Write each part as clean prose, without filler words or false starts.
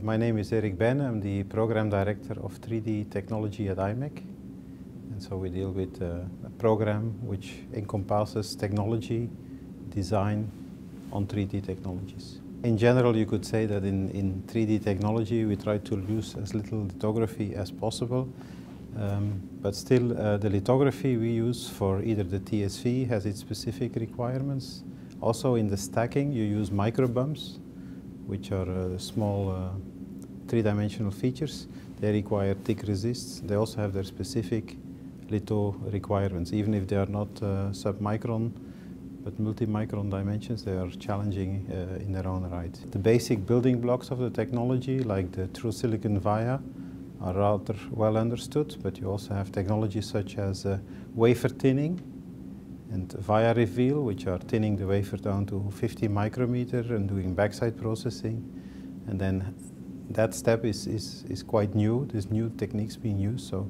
My name is Eric Beyne. I'm the program director of 3D technology at IMEC. And so we deal with a program which encompasses technology, design on 3D technologies. In general, you could say that in 3D technology we try to use as little lithography as possible. But still, the lithography we use for either the TSV has its specific requirements. Also in the stacking you use micro bumps, which are small three-dimensional features. They require thick resists. They also have their specific litho requirements. Even if they are not sub-micron, but multi-micron dimensions, they are challenging in their own right. The basic building blocks of the technology, like the through silicon via, are rather well understood, but you also have technologies such as wafer tinning and via reveal, which are tinning the wafer down to 50 micrometer and doing backside processing. And then that step is quite new. There's new techniques being used, so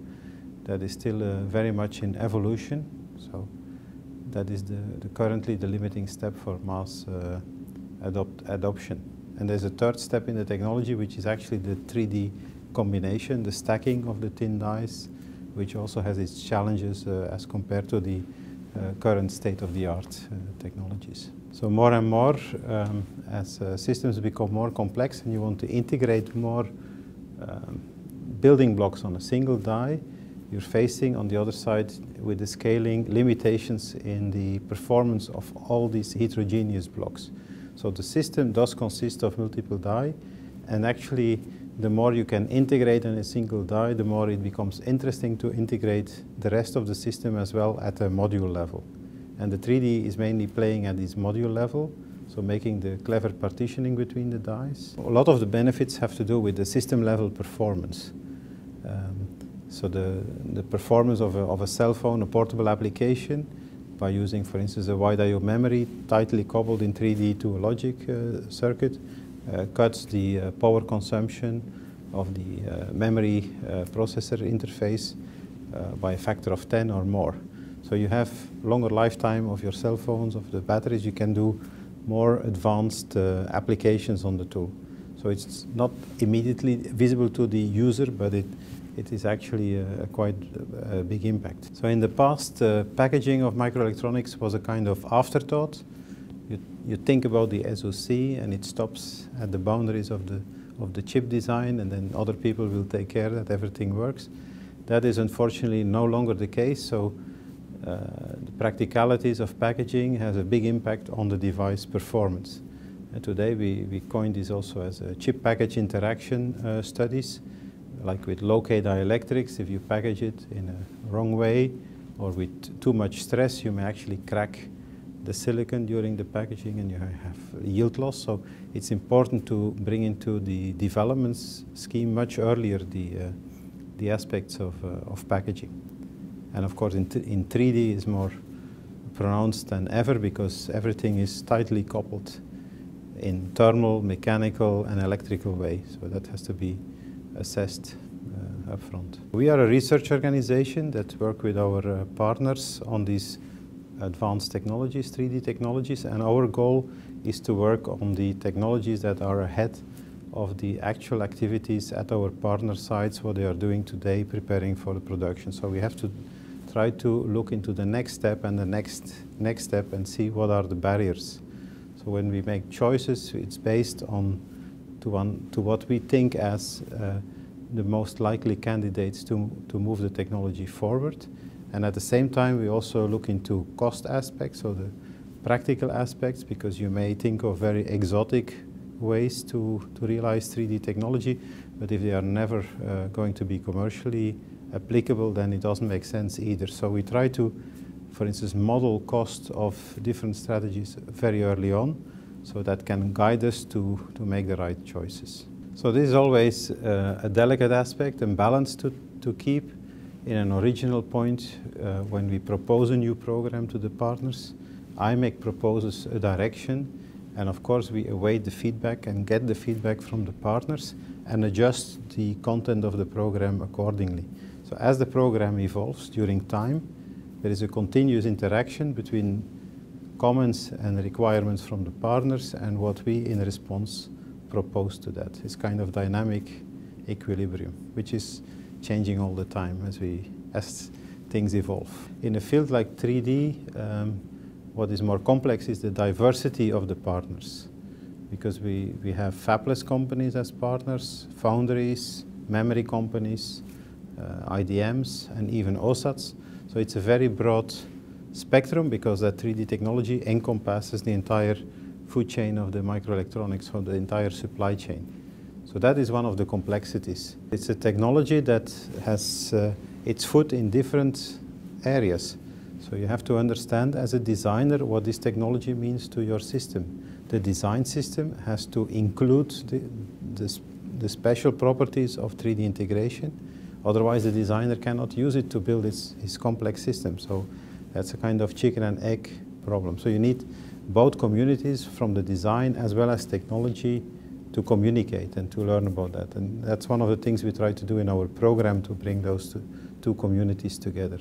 that is still very much in evolution. So that is currently the limiting step for mass adoption. And there's a third step in the technology, which is actually the 3D combination, the stacking of the tin dies, which also has its challenges as compared to the current state-of-the-art technologies. So more and more, as systems become more complex and you want to integrate more building blocks on a single die, you're facing on the other side with the scaling limitations in the performance of all these heterogeneous blocks. So the system does consist of multiple die, and actually the more you can integrate in a single die, the more it becomes interesting to integrate the rest of the system as well at a module level. And the 3D is mainly playing at this module level, so making the clever partitioning between the dies. A lot of the benefits have to do with the system level performance. So the performance of a cell phone, a portable application, by using, for instance, a wide I/O memory tightly coupled in 3D to a logic circuit, cuts the power consumption of the memory processor interface by a factor of 10 or more. So you have longer lifetime of your cell phones, of the batteries. You can do more advanced applications on the tool. So it's not immediately visible to the user, but it is actually a quite big impact. So in the past, packaging of microelectronics was a kind of afterthought. You think about the SoC and it stops at the boundaries of the chip design, and then other people will take care that everything works. That is unfortunately no longer the case, so the practicalities of packaging has a big impact on the device performance. And today we coined this also as a chip-package interaction studies, like with low-k dielectrics. If you package it in a wrong way or with too much stress, you may actually crack the silicon during the packaging and you have yield loss. So it's important to bring into the development scheme much earlier the aspects of packaging. And of course in 3D is more pronounced than ever, because everything is tightly coupled in thermal, mechanical and electrical way. So that has to be assessed up front. We are a research organization that work with our partners on these advanced technologies, 3D technologies, and our goal is to work on the technologies that are ahead of the actual activities at our partner sites, what they are doing today, preparing for the production. So we have to try to look into the next step and the next step and see what are the barriers. So when we make choices, it's based on to what we think as the most likely candidates to move the technology forward. And at the same time, we also look into cost aspects, so the practical aspects, because you may think of very exotic ways to realize 3D technology, but if they are never going to be commercially applicable, then it doesn't make sense either. So we try to, for instance, model costs of different strategies very early on, so that can guide us to make the right choices. So this is always a delicate aspect and balance to keep. In an original point, when we propose a new program to the partners, IMEC proposes a direction, and of course we await the feedback and get the feedback from the partners and adjust the content of the program accordingly. So as the program evolves during time, there is a continuous interaction between comments and requirements from the partners and what we in response proposed to that. It's kind of dynamic equilibrium, which is changing all the time as things evolve. In a field like 3D, what is more complex is the diversity of the partners, because we have fabless companies as partners, foundries, memory companies, IDMs, and even OSATs. So it's a very broad spectrum, because that 3D technology encompasses the entire food chain of the microelectronics, or the entire supply chain. So that is one of the complexities. It's a technology that has its foot in different areas. So you have to understand as a designer what this technology means to your system. The design system has to include the special properties of 3D integration. Otherwise, the designer cannot use it to build his complex system. So that's a kind of chicken and egg problem. So you need both communities, from the design as well as technology, to communicate and to learn about that. And that's one of the things we try to do in our program, to bring those two communities together.